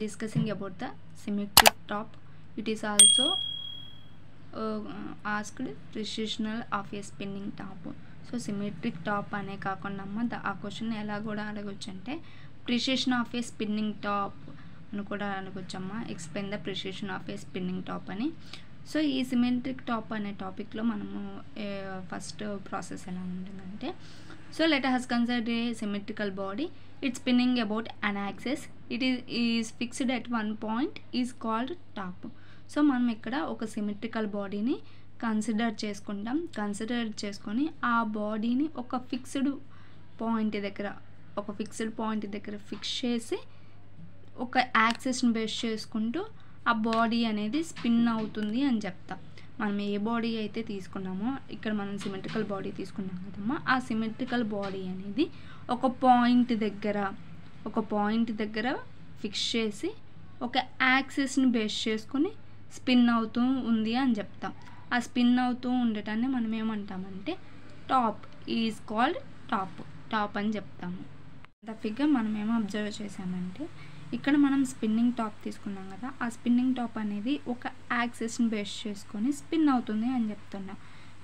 discussing about the symmetric top. It is also asked recessional of a spinning top. So symmetric top ane kaakunda amma a question ela kuda adagocchu ante precession of a spinning top anu kuda anagochama, explain the precession of a spinning top ani. So ఈ symmetric top అనే topic లో మనము first process ఎలా ఉంటుందంటే so let us consider a symmetrical body. It's spinning about an axis. It is fixed at one point is called top. So మనం ఇక్కడ ఒక symmetrical బాడీని కన్సిడర్ చేసుకుంటాం. కన్సిడర్ చేసుకొని ఆ బాడీని ఒక ఫిక్స్డ్ పాయింట్ దగ్గర ఫిక్స్ చేసి ఒక యాక్సిస్ ని బేస్ చేసుకుంటూ ఆ బాడీ అనేది స్పిన్ అవుతుంది అని చెప్తాం. మనం ఏ బాడీ అయితే తీసుకున్నామో ఇక్కడ మనం సిమెట్రికల్ బాడీ తీసుకున్నాం కదమ్మా, ఆ సిమెట్రికల్ బాడీ అనేది ఒక పాయింట్ దగ్గర ఫిక్స్ చేసి ఒక యాక్సిస్ని బేస్ చేసుకుని స్పిన్ అవుతూ ఉంది అని చెప్తాం. ఆ స్పిన్ అవుతూ ఉండటాన్ని మనం ఏమంటామంటే టాప్ ఈజ్ కాల్డ్ టాప్ అని చెప్తాము. ద ఫిగర్ మనం ఏమో అబ్జర్వ్ చేసామంటే ఇక్కడ మనం స్పిన్నింగ్ టాప్ తీసుకున్నాం కదా, ఆ స్పిన్నింగ్ టాప్ అనేది ఒక యాక్సిస్ని బేస్ చేసుకొని స్పిన్ అవుతుంది అని చెప్తున్నాం.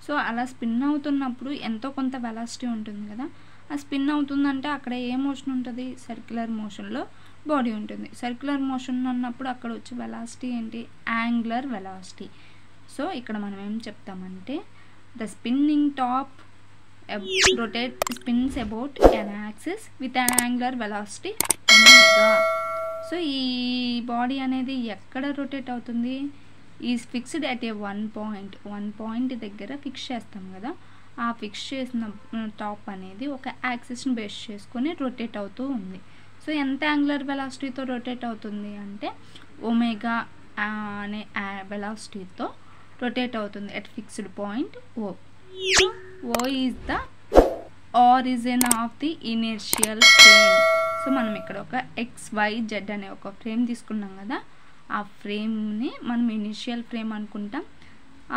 సో అలా స్పిన్ అవుతున్నప్పుడు ఎంతో కొంత వెలాసిటీ ఉంటుంది కదా, ఆ స్పిన్ అవుతుందంటే అక్కడ ఏ మోషన్ ఉంటుంది, సర్క్యులర్ మోషన్లో బాడీ ఉంటుంది. సర్క్యులర్ మోషన్ అన్నప్పుడు అక్కడ వచ్చే వెలాసిటీ ఏంటి, యాంగులర్ వెలాసిటీ. సో ఇక్కడ మనం ఏం చెప్తామంటే the spinning top spins about an axis with an angular velocity omega. So ఈ బాడీ అనేది ఎక్కడ రొటేట్ అవుతుంది, is fixed at a one point దగ్గర ఫిక్స్ చేస్తాం కదా, ఆ ఫిక్స్ చేసిన టాప్ అనేది ఒక యాక్సిస్ని బేస్ చేసుకొని రొటేట్ అవుతూ ఉంది. సో ఎంత యాంగులర్ వెలాసిటీతో రొటేట్ అవుతుంది అంటే ఒమేగా అనే వెలాసిటీతో రొటేట్ అవుతుంది at fixed point O. O is the origin of the inertial strain. So మనం ఇక్కడ ఒక XYZ అనే ఒక ఫ్రేమ్ తీసుకున్నాం కదా, ఆ ఫ్రేమ్ని మనం ఇనిషియల్ ఫ్రేమ్ అనుకుంటాం.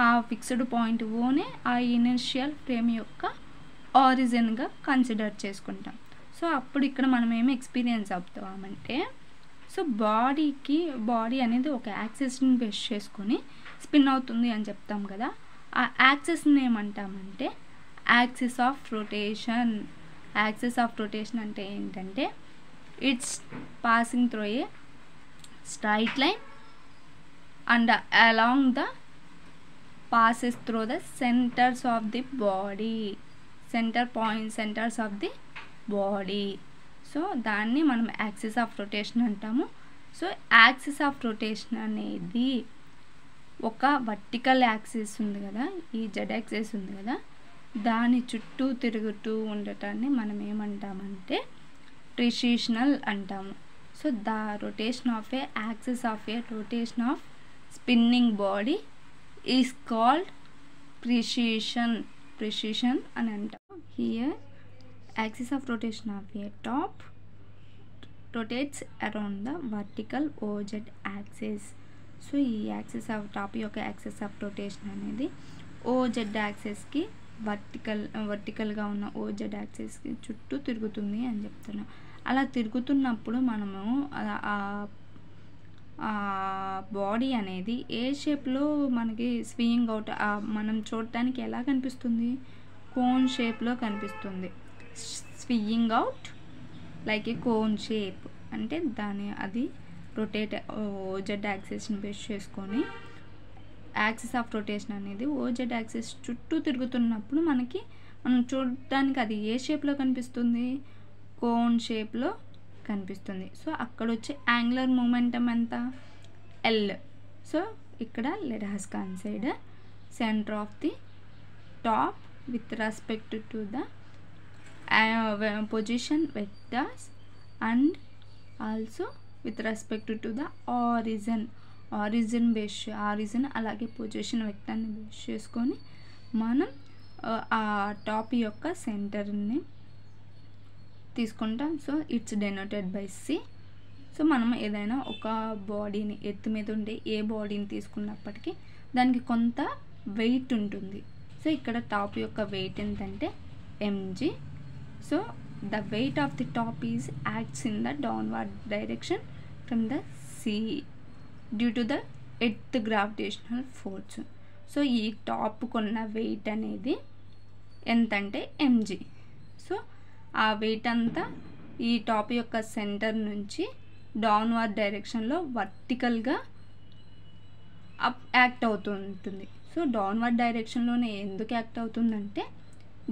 ఆ ఫిక్స్డ్ పాయింట్ ఓనే ఆ ఇనిషియల్ ఫ్రేమ్ యొక్క ఆరిజిన్గా కన్సిడర్ చేసుకుంటాం. సో అప్పుడు ఇక్కడ మనం ఏమి ఎక్స్పీరియన్స్ అవుతామంటే సో బాడీ అనేది ఒక యాక్సిస్ని బేస్ చేసుకొని స్పిన్ అవుతుంది అని చెప్తాం కదా, ఆ యాక్సిస్ని ఏమంటామంటే axis of rotation. Axis of rotation అంటే ఏంటంటే it's passing through a straight line and along the passes through the centers of the body, centers of the body. So danni manam axis of rotation antamu. So axis of rotation anedi oka vertical axis undi kada, ee z axis undi kada, dani chuttu tirugutu undatanni manam em antamante precessional అంటాము. So the rotation of a axis of a rotation of spinning body is called precession అని అంటాము. Here axis of rotation of a top rotates around the vertical OZ axis. So ఈ axis of top యొక్క axis of rotation అనేది OZ యాక్సిస్కి వర్టికల్గా ఉన్న OZ యాక్సిస్కి చుట్టూ తిరుగుతుంది అని చెప్తున్నాం. అలా తిరుగుతున్నప్పుడు మనము బాడీ అనేది ఏ షేప్లో మనకి స్వింగ్ అవుట్ మనం చూడటానికి ఎలా కనిపిస్తుంది, కోన్ షేప్లో కనిపిస్తుంది. Swing out like a cone shape అంటే అది రొటేట్ ఓజెడ్ యాక్సిస్ని బేస్ చేసుకొని యాక్సిస్ ఆఫ్ రొటేషన్ అనేది ఓజెడ్ యాక్సిస్ చుట్టూ తిరుగుతున్నప్పుడు మనం చూడడానికి అది ఏ షేప్లో కనిపిస్తుంది, కోన్ షేప్లో కనిపిస్తుంది. సో అక్కడ వచ్చే యాంగులర్ మూమెంటం ఎంత, ఎల్. సో ఇక్కడ let us consider centre of the top with respect to the position vectors and also with respect to the origin అలాగే పొజిషన్ వెక్టర్ని బేస్ చేసుకొని మనం ఆ టాప్ యొక్క సెంటర్ని తీసుకుంటాం. So it's denoted by C. So మనం ఏదైనా ఒక బాడీని ఎత్తు మీద ఉండే ఏ బాడీని తీసుకున్నప్పటికీ దానికి కొంత వెయిట్ ఉంటుంది. సో ఇక్కడ టాప్ యొక్క వెయిట్ ఎంతంటే mg. So the weight of the top is acts in the downward direction from the C due to the eighth gravitational force. So ये top कोन्ना weight अनेदी एंतंटे mg. So आ weight अंता ये top योक्का center नुंची downward direction लो vertical गा up act अवुतुंटुंदी. So downward direction लोने एंदुकु act अवुतुंदंटे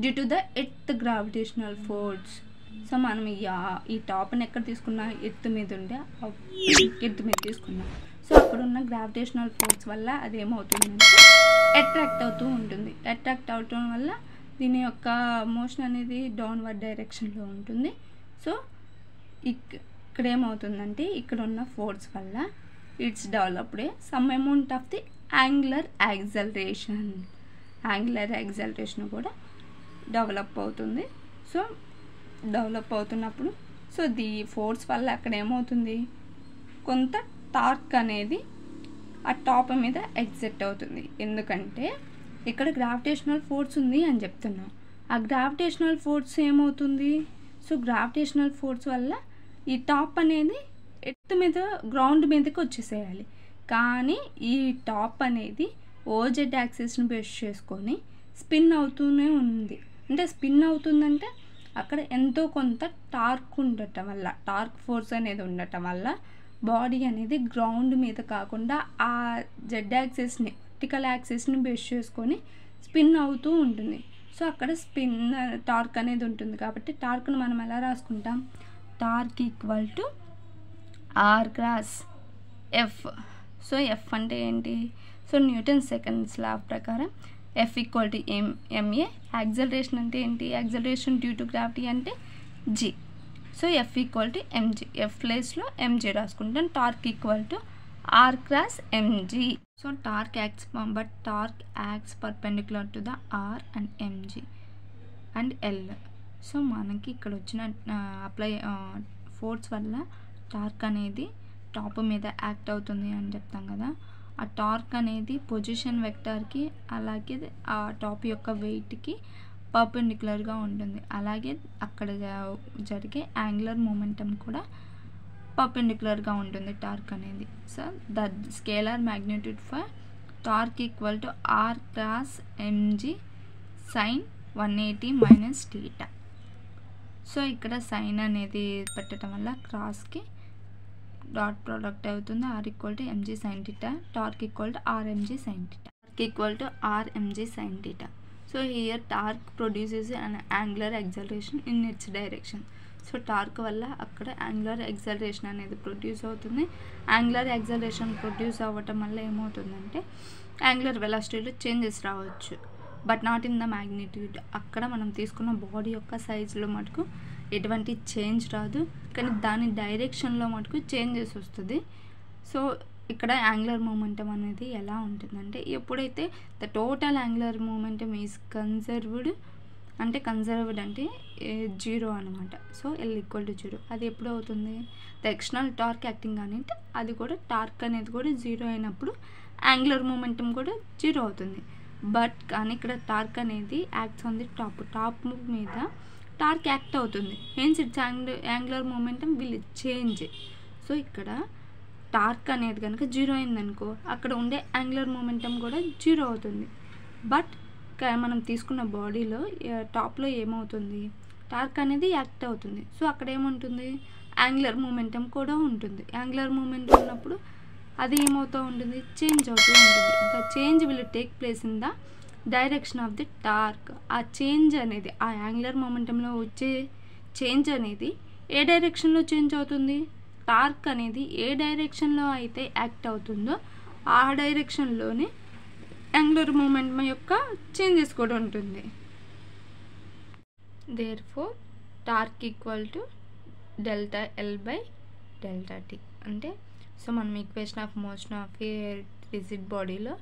due to the earth gravitational force. So मनम ई टॉप ने एक्कड़ तीसुकुन्ना एर्थ मीद उंडे एर्थ मीद तीसुकुन्ना. सो अक्कड़ उन्न ग्राविटेशनल फोर्स वल्ल अदि एमवुतुंदंटे अट्रैक्ट अवुतू उंटुंदी. अट्रैक्ट अवटम वल्ल दीनि योक्क मोशन अनेदी डाउनवर्ड डायरेक्शन लो उंटुंदी. सो इक्कड़ एमवुतुंदंटे इक्कड़ उन्न फोर्स वल्ल it's developed some amount of the angular acceleration కూడా డెవలప్ అవుతుంది. సో డెవలప్ అవుతున్నప్పుడు సో ది ఫోర్స్ వల్ల అక్కడ ఏమవుతుంది కొంత టార్క్ అనేది ఆ టాప్ మీద ఎగ్జిట్ అవుతుంది. ఎందుకంటే ఇక్కడ గ్రావిటేషనల్ ఫోర్స్ ఉంది అని చెప్తున్నాం. ఆ గ్రావిటేషనల్ ఫోర్స్ ఏమవుతుంది సో గ్రావిటేషనల్ ఫోర్స్ వల్ల ఈ టాప్ అనేది ఎర్త్ మీద గ్రౌండ్ మీదకి వచ్చేసేయాలి. కానీ ఈ టాప్ అనేది ఓజెడ్ యాక్సిస్ని బేస్ చేసుకొని స్పిన్ అవుతూనే ఉంది. అంటే స్పిన్ అవుతుందంటే అక్కడ ఎంతో కొంత టార్క్ ఉండటం వల్ల టార్క్ ఫోర్స్ అనేది ఉండటం వల్ల బాడీ అనేది గ్రౌండ్ మీద కాకుండా ఆ జెడ్ యాక్సిస్ని వర్టికల్ యాక్సిస్ని బేస్ చేసుకొని స్పిన్ అవుతూ ఉంటుంది. సో అక్కడ స్పిన్ టార్క్ అనేది ఉంటుంది కాబట్టి టార్క్ను మనం ఎలా రాసుకుంటాం torque equal to R cross F. So F అంటే ఏంటి సో న్యూటన్ సెకండ్స్ లా ప్రకారం F equal to MA. Acceleration అంటే ఏంటి యాక్సెలరేషన్ డ్యూ టు గ్రావిటీ అంటే G. So F equal to MG F ప్లేస్లో ఎంజీ రాసుకుంటాం. Torque equal to R cross MG. So torque acts but torque acts perpendicular to the R and MG and L. So మనకి ఇక్కడ వచ్చిన apply force వల్ల torque అనేది top మీద act అవుతుంది అని చెప్తాం కదా. ఆ టార్క్ అనేది పొజిషన్ వెక్టార్కి అలాగే ఆ టాప్ యొక్క వెయిట్కి పర్పెండిక్యులర్గా ఉంటుంది. అలాగే అక్కడ జరిగే యాంగులర్ మూమెంటం కూడా పర్పెండిక్యులర్గా ఉంటుంది టార్క్ అనేది. So the scalar magnitude for torque equal to R cross MG sine 180 minus theta. So ఇక్కడ సైన్ అనేది పెట్టడం వల్ల క్రాస్కి डॉट प्रोडक्ट అవుతుంది r = mg sin θ. torque = rmg sin θ. torque = rmg sin θ. so here torque produces an angular acceleration in its direction. so torque వల్ల అక్కడ angular acceleration అనేది produce అవుతుంది. angular acceleration ప్రొడ్యూస్ అవటం వల్ల ఏమవుతుందంటే angular velocity లో changes రావచ్చు but not in the magnitude. అక్కడ మనం తీసుకున్న బాడీ యొక్క సైజులో మటుకు ఎటువంటి చేంజ్ రాదు కానీ దాని డైరెక్షన్లో మటుకు చేంజెస్ వస్తుంది. సో ఇక్కడ యాంగులర్ మూమెంటం అనేది ఎలా ఉంటుందంటే ఎప్పుడైతే the total angular momentum is conserved అంటే జీరో అనమాట. So L equal to zero. అది ఎప్పుడు అవుతుంది ద ఎక్స్టర్నల్ టార్క్ యాక్టింగ్ కానీ అది కూడా టార్క్ అనేది కూడా జీరో అయినప్పుడు యాంగులర్ మూమెంటం కూడా జీరో అవుతుంది. బట్ కానీ ఇక్కడ టార్క్ అనేది acts on the top top మీద టార్క్ యాక్ట్ అవుతుంది. Hence it's angular momentum will change. So ఇక్కడ టార్క్ అనేది కనుక జీరో అయిందనుకో అక్కడ ఉండే యాంగులర్ మూమెంటం కూడా జీరో అవుతుంది. బట్ మనం తీసుకున్న బాడీలో టాప్లో ఏమవుతుంది టార్క్ అనేది యాక్ట్ అవుతుంది. సో అక్కడ ఏముంటుంది యాంగులర్ మూమెంటం కూడా ఉంటుంది. యాంగులర్ మూమెంటం ఉన్నప్పుడు అది ఏమవుతూ ఉంటుంది చేంజ్ అవుతూ ఉంటుంది. The change will take place in the direction of the torque. ఆ చేంజ్ అనేది ఆ యాంగులర్ మూమెంటంలో వచ్చే చేంజ్ అనేది ఏ డైరెక్షన్లో చేంజ్ అవుతుంది టార్క్ అనేది ఏ డైరెక్షన్లో అయితే యాక్ట్ అవుతుందో ఆ డైరెక్షన్లోనే యాంగులర్ మూమెంటం యొక్క చేంజెస్ కూడా ఉంటుంది. Therefore torque equal to delta L by delta T. అంటే సో మనం equation of motion of a rigid బాడీలో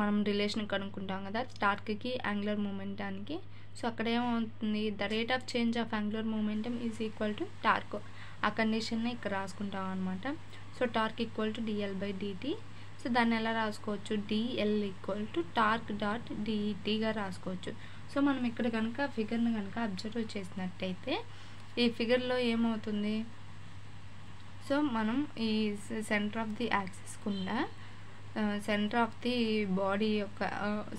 మనం రిలేషన్ కనుక్కుంటాం కదా టార్క్కి యాంగులర్ మూమెంటానికి. సో అక్కడ ఏమవుతుంది the rate of change of angular momentum is equal to torque. ఆ కండిషన్ని ఇక్కడ రాసుకుంటాం అనమాట. So torque equal to DL by DT. So దాన్ని ఎలా రాసుకోవచ్చు DL equal to torque dot డిటీగా రాసుకోవచ్చు. సో మనం ఇక్కడ కనుక ఫిగర్ని కనుక అబ్జర్వ్ చేసినట్టయితే ఈ ఫిగర్లో ఏమవుతుంది సో మనం ఈ సెంటర్ ఆఫ్ ది యాక్సిస్ గుండా సెంటర్ ఆఫ్ ది బాడీ యొక్క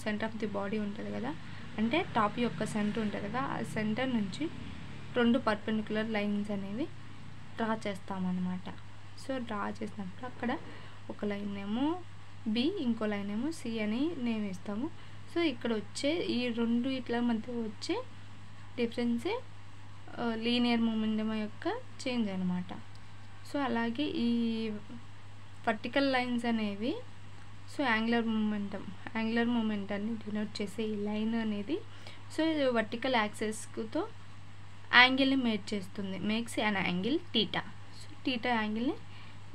సెంటర్ ఆఫ్ ది బాడీ ఉంటుంది కదా, అంటే టాప్ యొక్క సెంటర్ ఉంటుంది కదా, ఆ సెంటర్ నుంచి రెండు పర్పెండిక్యులర్ లైన్స్ అనేవి డ్రా చేస్తామన్నమాట. సో డ్రా చేసినప్పుడు అక్కడ ఒక లైన్ ఏమో బి, ఇంకో లైన్ ఏమో సి అని నేమ్ ఇస్తాము. సో ఇక్కడ వచ్చే ఈ రెండు ఇట్ల మధ్య వచ్చే డిఫరెన్సే లీనియర్ మూమెంటం యొక్క చేంజ్ అనమాట. సో అలాగే ఈ వర్టికల్ లైన్స్ అనేవి సో యాంగులర్ మూమెంటాన్ని డినోట్ చేసే ఈ లైన్ అనేది సో వర్టికల్ యాక్సెస్తో యాంగిల్ని మేట్ చేస్తుంది, makes an angle theta. So theta యాంగిల్ని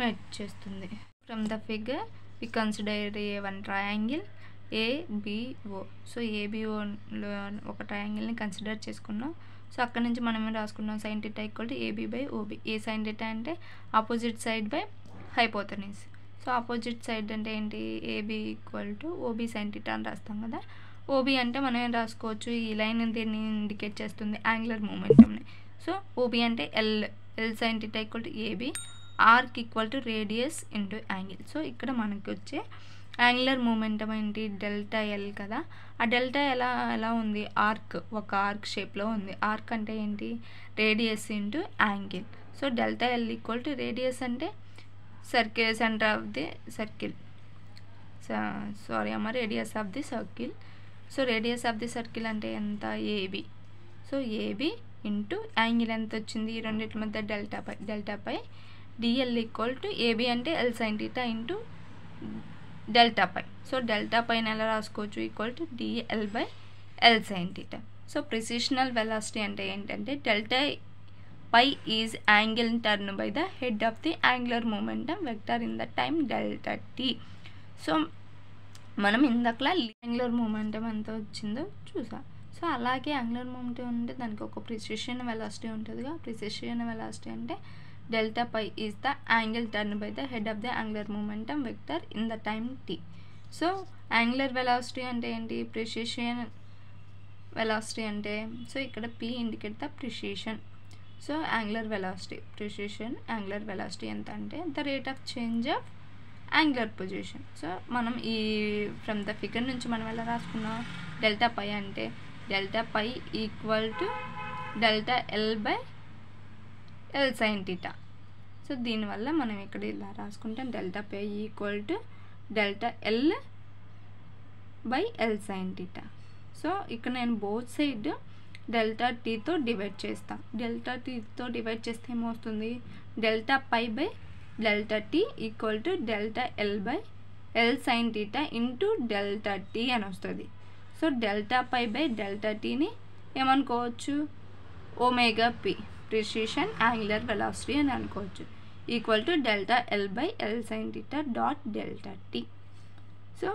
మేట్ చేస్తుంది. From the figure we consider one triangle ABO. So ABO ఒక ట్రయాంగిల్ని కన్సిడర్ చేసుకున్నాం. సో అక్కడ నుంచి మనం ఏం రాసుకున్నాం, sine theta equal to AB by OB. A sine theta అంటే opposite side by hypotenuse. So opposite side అంటే ఏంటి, AB equal to OB sine theta అని రాస్తాం కదా. ఓబి అంటే మనం ఏం రాసుకోవచ్చు, ఈ లైన్ దీన్ని ఇండికేట్ చేస్తుంది యాంగులర్ మూమెంటమ్ని. సో ఓబి అంటే L sine theta equal to AB, arc equal to radius into angle. So ఇక్కడ మనకి వచ్చే యాంగులర్ మూమెంటం ఏంటి, డెల్టా ఎల్ కదా. ఆ డెల్టా ఎలా ఉంది, ఆర్క్, ఒక ఆర్క్ షేప్లో ఉంది. ఆర్క్ అంటే ఏంటి, radius into angle. So delta L equal to radius అంటే circle, centre of the circle, radius of the circle. So radius of the circle అంటే ఎంత, AB. So AB into angle ఎంత వచ్చింది, ఈ రెండింటి మధ్య delta pi DL equal to AB అంటే L sine theta into delta pi. So delta పైన ఎలా రాసుకోవచ్చు, equal to DL by L sine theta. So precessional velocity అంటే ఏంటంటే delta pi is angle turn by the head of the angular momentum vector in the time delta T. So మనం ఇందాకలా angular momentum ఎంత వచ్చిందో చూసాం. So అలాగే angular momentum ఉంటే దానికి ఒక ప్రిసిషన్ వెలాసిటీ ఉంటుందిగా. ప్రిసిషన్ వెలాసిటీ అంటే delta pi is the angle turned by the head of the angular momentum vector in the time t. So angular velocity ante enti, precession velocity ante, so ikkada p indicate the precession. So angular velocity, precession, angular velocity enta ante the rate of change of angular position. So manam ee from the figure nunchi manam ela raasukuna, delta pi ante delta pi equal to delta l by L sine theta. So దీనివల్ల మనం ఇక్కడ ఇలా రాసుకుంటాం, delta pi equal to delta L by L sine theta. So ఇక్కడ నేను both side delta టీతో divide చేస్తాను. Delta టీతో డివైడ్ చేస్తే ఏమవుతుంది, delta pi by delta T equal to delta L by L sine theta into delta T అని వస్తుంది. So delta pi by delta టీని ఏమనుకోవచ్చు, omega P, precession angular velocity అని అనుకోవచ్చు, equal to delta L by L sine theta dot delta T. So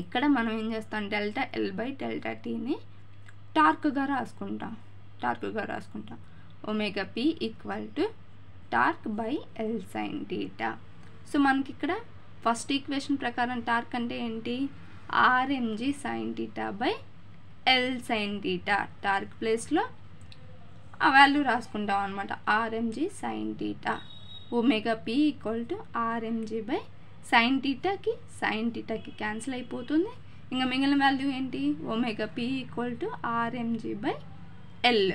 ఇక్కడ మనం ఏం చేస్తాం, డెల్టా ఎల్ బై డెల్టా టీని టార్క్గా రాసుకుంటాం. Omega P equal to torque by L sine theta. So మనకి ఇక్కడ ఫస్ట్ ఈక్వేషన్ ప్రకారం టార్క్ అంటే ఏంటి, RMG sine theta by L sine theta. Torque ప్లేస్లో ఆ వాల్యూ రాసుకుంటాం అనమాట, RMG sine theta. Omega P equal to RMG by sine టీటాకి క్యాన్సిల్ అయిపోతుంది. ఇంకా మిగిలిన వాల్యూ ఏంటి, omega P equal to RMG by L.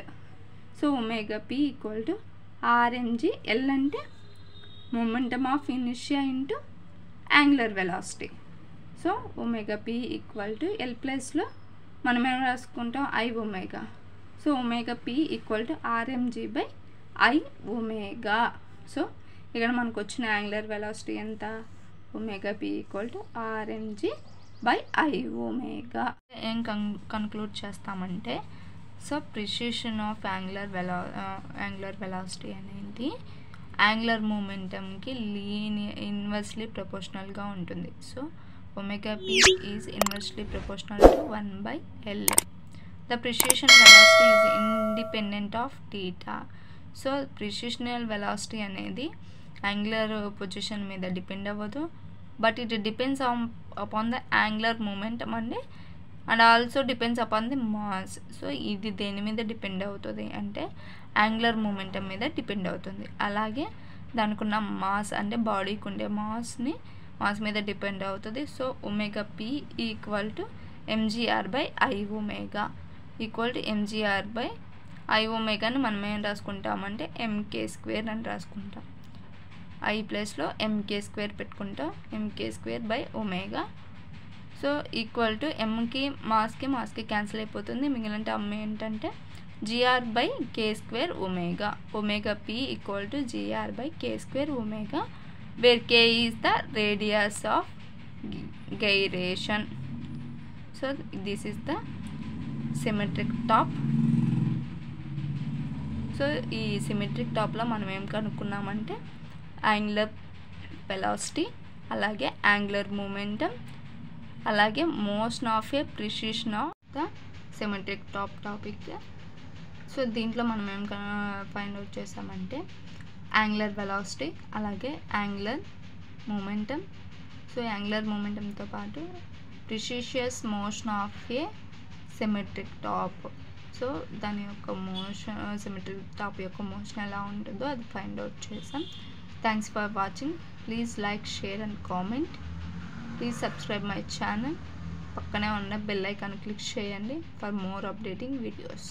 So omega P equal to RMG L అంటే మొమెంటమ్ ఆఫ్ ఇనిషియా into angular velocity. So omega P equal to L ప్లస్లో మనం ఏం రాసుకుంటాం, I omega. So omega P equal to RMG by I omega. So ఇక్కడ మనకు వచ్చిన angular velocity ఎంత, omega P equal to RMG by I omega. ఏం conclude చేస్తామంటే, so precession of angular velocity అనేది యాంగులర్ మూమెంటమ్కి ఇన్వర్స్లీ ప్రపోర్షనల్గా ఉంటుంది. So omega P is inversely proportional to 1/L. The precession velocity is independent of theta. So precessional velocity అనేది angular position మీద depend అవ్వదు, but it depends upon the angular momentum and also depends upon the mass. So ఇది దేని మీద depend అవుతుంది అంటే angular momentum మీద depend అవుతుంది. అలాగే దానికున్న మాస్ అంటే బాడీకి ఉండే మాస్ని మాస్ మీద డిపెండ్ అవుతుంది. So omega P equal to MGR by I omega equal to MGR by I ఒమేగాని మనం ఏం రాసుకుంటామంటే ఎంకే స్క్వేర్ అని రాసుకుంటాం. ఐ ప్లేస్లో ఎంకే స్క్వేర్ పెట్టుకుంటాం, MK square by omega. So equal to ఎంకి మాస్కి మాస్కి క్యాన్సిల్ అయిపోతుంది. మిగిలిన టర్మ్ ఏంటంటే GR by K square omega. Omega P equal to GR by K square omega where K is the radius of gyration. So this is the symmetric top. So ఈ symmetric టాప్లో మనం ఏం కనుక్కున్నామంటే angular velocity, అలాగే angular momentum, అలాగే motion of a precession of the symmetric top topic. So దీంట్లో మనం ఏం ఫైండ్ అవుట్ చేసామంటే యాంగులర్ వెలాసిటీ, అలాగే యాంగులర్ మూమెంటం. సో యాంగులర్ మూమెంటంతో పాటు ప్రిసిషియస్ motion of a symmetric top. So దాని యొక్క మోషన్, సిమెట్రిక్ టాప్ యొక్క మోషన్ ఎలా ఉంటుందో అది ఫైండ్ అవుట్ చేసాం. Thanks for watching. Please like, share and comment. Please subscribe my channel. పక్కనే ఉన్న bell icon click చేయండి for more updating videos.